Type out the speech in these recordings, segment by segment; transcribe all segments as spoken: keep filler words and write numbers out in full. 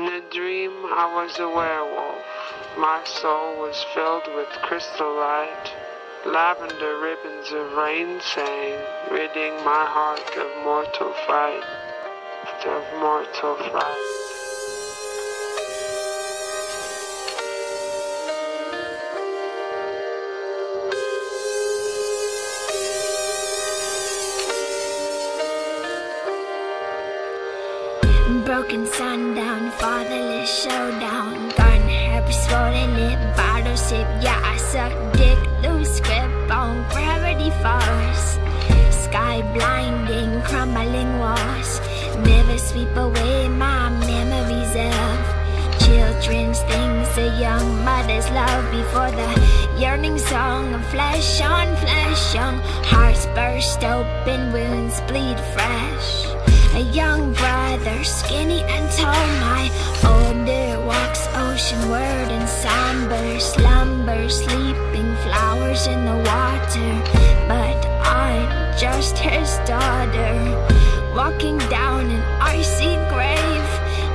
In a dream, I was a werewolf. My soul was filled with crystal light. Lavender ribbons of rain sang, ridding my heart of mortal fright, of mortal fright. Broken sundown, fatherless showdown. Gun hair, swollen lip, bottle sip. Yeah, I suck dick, loose grip on gravity falls. Sky blinding, crumbling walls. Never sweep away my memories of children's things, a young mother's love. Before the yearning song of flesh on flesh, young hearts burst open, wounds bleed fresh. A young brother, skinny and tall, my older walks oceanward in somber slumber, sleeping flowers in the water. But I'm just his daughter, walking down an icy grave,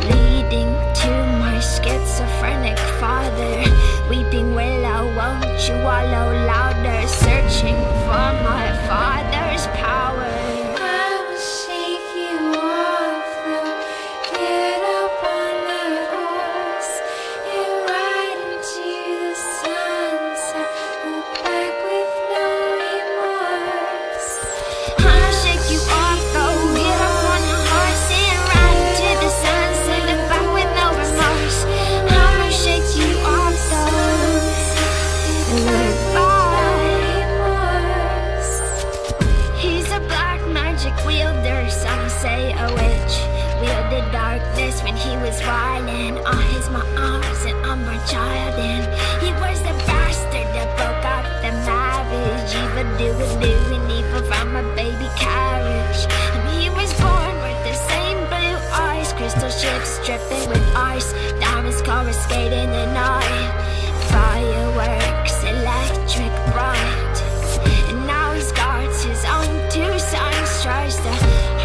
leading to my schizophrenic father. Weeping willow, won't you wallow louder, searching for my father's power. When he was wildin', on his my arms and on my child, and he was the bastard that broke up the marriage. Evil doing, doing evil from a baby carriage. And he was born with the same blue eyes, crystal ships dripping with ice, diamonds coruscating in oil, fireworks, electric bright. And now he guards his own two sons, tries to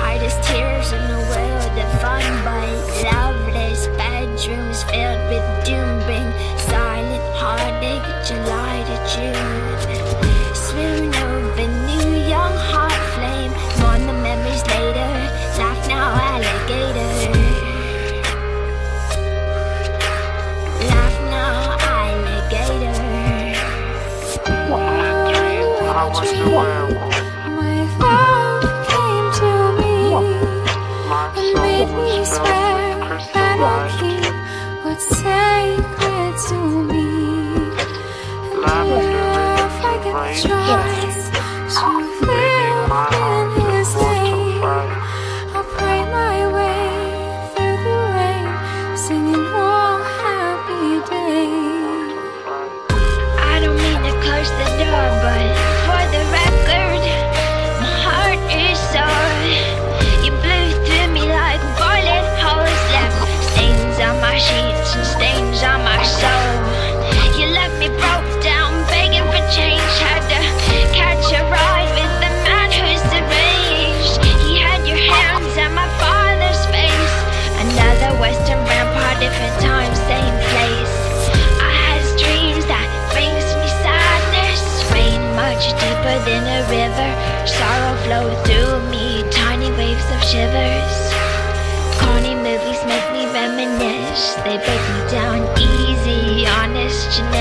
hide his tears in the world. The fun but loveless bedrooms filled with doom bring silent heartache, July to June. Swoon over new young heart flame, mourn the memories later, laugh now alligator. Laugh now alligator. What a dream, I was a werewolf. Swear that I keep what's sacred to me. And if I get the choice to live in his name, I'll pray my way through the rain, singing all happy days. I don't mean to close the door, but for the record, my heart is sore. Sheets and stains on my soul. You left me broke down, begging for change. Had to catch a ride with the man who's deranged. He had your hands on my father's face. Another western vampire, different time, same place. I had dreams that brings me sadness. Rain much deeper than a river. Sorrow flowed through me, tiny waves of shivers. Corny movies make me reminisce. They break me down easy, honest, generic.